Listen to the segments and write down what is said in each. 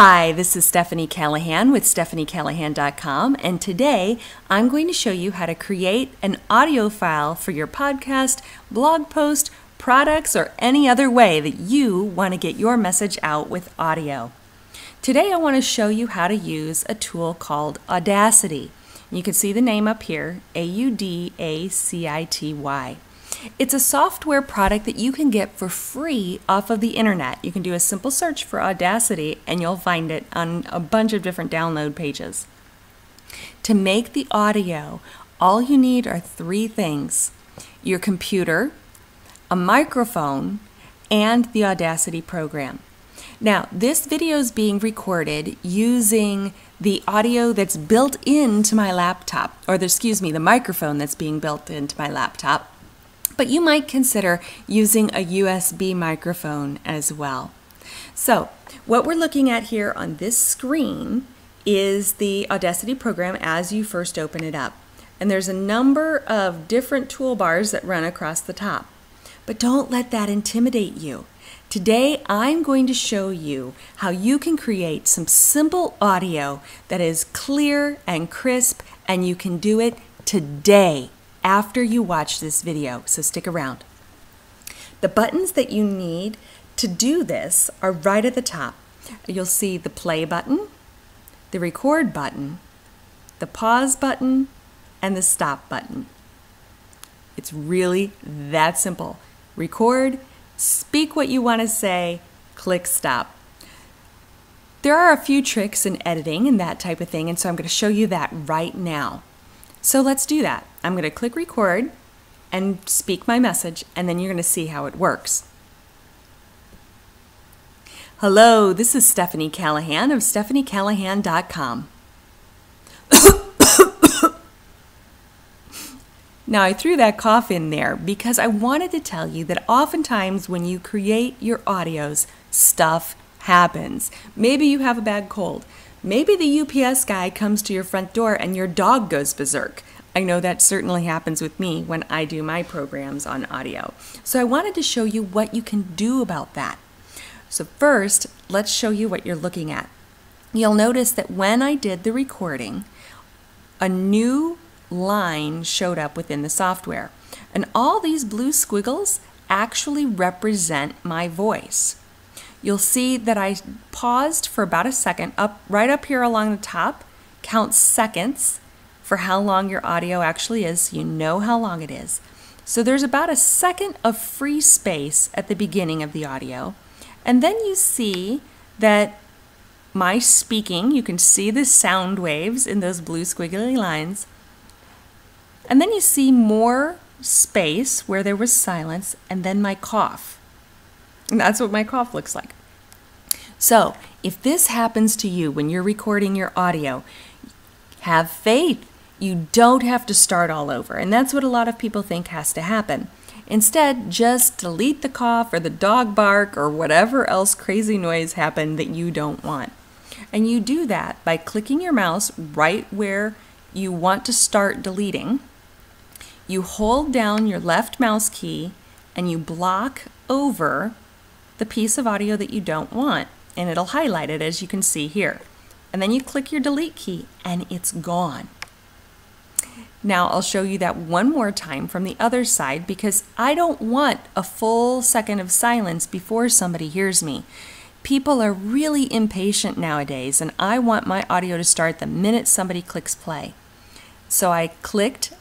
Hi, this is Stephanie Calahan with stephaniecalahan.com, and today I'm going to show you how to create an audio file for your podcast, blog post, products, or any other way that you want to get your message out with audio. Today I want to show you how to use a tool called Audacity. You can see the name up here, Audacity. It's a software product that you can get for free off of the internet. You can do a simple search for Audacity and you'll find it on a bunch of different download pages. To make the audio, all you need are three things: your computer, a microphone, and the Audacity program. Now, this video is being recorded using the audio that's built into my laptop, or the microphone that's being built into my laptop. But you might consider using a USB microphone as well. So what we're looking at here on this screen is the Audacity program as you first open it up. And there's a number of different toolbars that run across the top. But don't let that intimidate you. Today I'm going to show you how you can create some simple audio that is clear and crisp, and you can do it today, after you watch this video, so stick around. The buttons that you need to do this are right at the top. You'll see the play button, the record button, the pause button, and the stop button. It's really that simple. Record, speak what you want to say, click stop. There are a few tricks in editing and that type of thing, and so I'm going to show you that right now. So let's do that. I'm going to click record and speak my message, and then you're going to see how it works. Hello, this is Stephanie Calahan of stephaniecalahan.com. Now, I threw that cough in there because I wanted to tell you that oftentimes when you create your audios, stuff happens. Maybe you have a bad cold. Maybe the UPS guy comes to your front door and your dog goes berserk. I know that certainly happens with me when I do my programs on audio. So I wanted to show you what you can do about that. So first, let's show you what you're looking at. You'll notice that when I did the recording, a new line showed up within the software. And all these blue squiggles actually represent my voice. You'll see that I paused for about a second. Right up here along the top, count seconds for how long your audio actually is, so you know how long it is. So there's about a second of free space at the beginning of the audio. And then you see that my speaking, you can see the sound waves in those blue squiggly lines. And then you see more space where there was silence, and then my cough. And that's what my cough looks like. So if this happens to you when you're recording your audio, have faith. You don't have to start all over. And that's what a lot of people think has to happen. Instead, just delete the cough or the dog bark or whatever else crazy noise happened that you don't want. And you do that by clicking your mouse right where you want to start deleting. You hold down your left mouse key and you block over the piece of audio that you don't want, and it'll highlight it, as you can see here. And then you click your delete key and it's gone. Now I'll show you that one more time from the other side, because I don't want a full second of silence before somebody hears me. People are really impatient nowadays, and I want my audio to start the minute somebody clicks play. So I clicked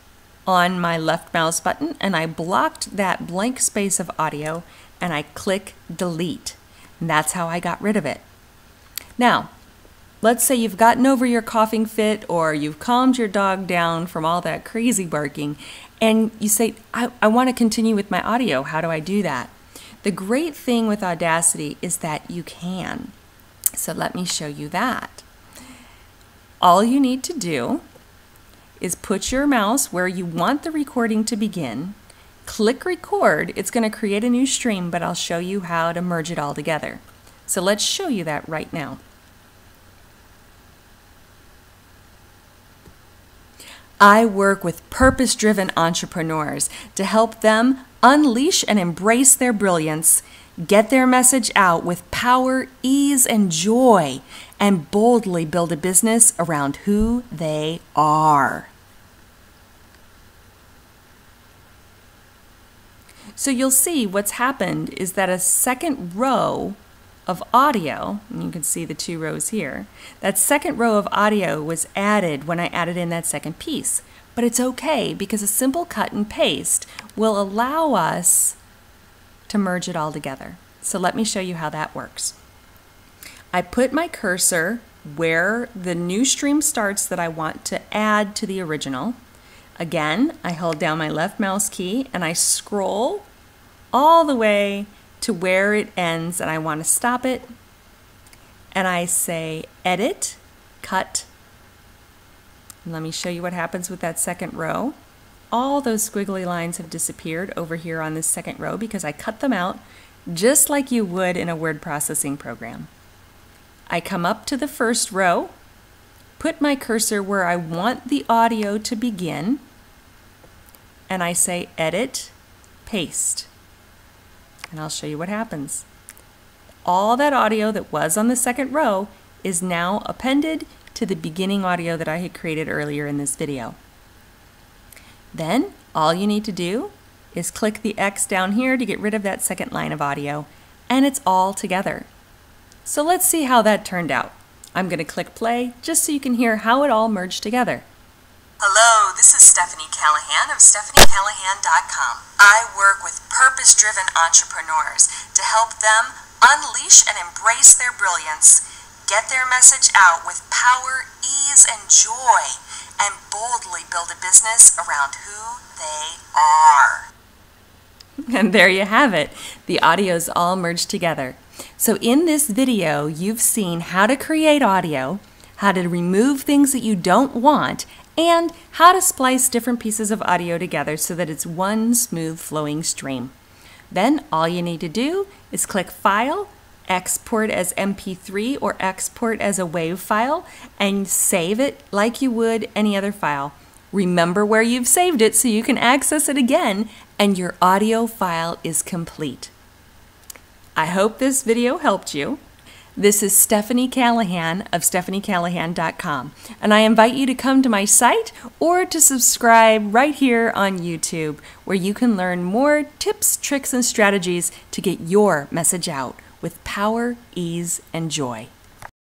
on my left mouse button and I blocked that blank space of audio and I click delete. And that's how I got rid of it. Now, let's say you've gotten over your coughing fit or you've calmed your dog down from all that crazy barking and you say, I want to continue with my audio. How do I do that? The great thing with Audacity is that you can. So let me show you that. All you need to do is put your mouse where you want the recording to begin, click record. It's going to create a new stream, but I'll show you how to merge it all together. So let's show you that right now. I work with purpose-driven entrepreneurs to help them unleash and embrace their brilliance, get their message out with power, ease, and joy, and boldly build a business around who they are. So you'll see what's happened is that a second row of audio, and you can see the two rows here, that second row of audio was added when I added in that second piece. But it's okay, because a simple cut and paste will allow us to merge it all together. So let me show you how that works. I put my cursor where the new stream starts that I want to add to the original. Again, I hold down my left mouse key and I scroll all the way to where it ends and I want to stop it. And I say edit, cut. And let me show you what happens with that second row. All those squiggly lines have disappeared over here on this second row because I cut them out just like you would in a word processing program. I come up to the first row, put my cursor where I want the audio to begin, and I say edit, paste. And I'll show you what happens. All that audio that was on the second row is now appended to the beginning audio that I had created earlier in this video. Then all you need to do is click the X down here to get rid of that second line of audio, and it's all together. So let's see how that turned out. I'm going to click play just so you can hear how it all merged together. Hello, this is Stephanie Calahan of stephaniecalahan.com. I work with purpose-driven entrepreneurs to help them unleash and embrace their brilliance, get their message out with power, ease, and joy, and boldly build a business around who they are. And there you have it. The audio's all merged together. So in this video, you've seen how to create audio, how to remove things that you don't want, and how to splice different pieces of audio together so that it's one smooth flowing stream. Then all you need to do is click File, Export as MP3 or export as a WAV file, and save it like you would any other file. Remember where you've saved it so you can access it again, and your audio file is complete. I hope this video helped you. This is Stephanie Calahan of stephaniecalahan.com, and I invite you to come to my site or to subscribe right here on YouTube, where you can learn more tips, tricks, and strategies to get your message out with power, ease, and joy.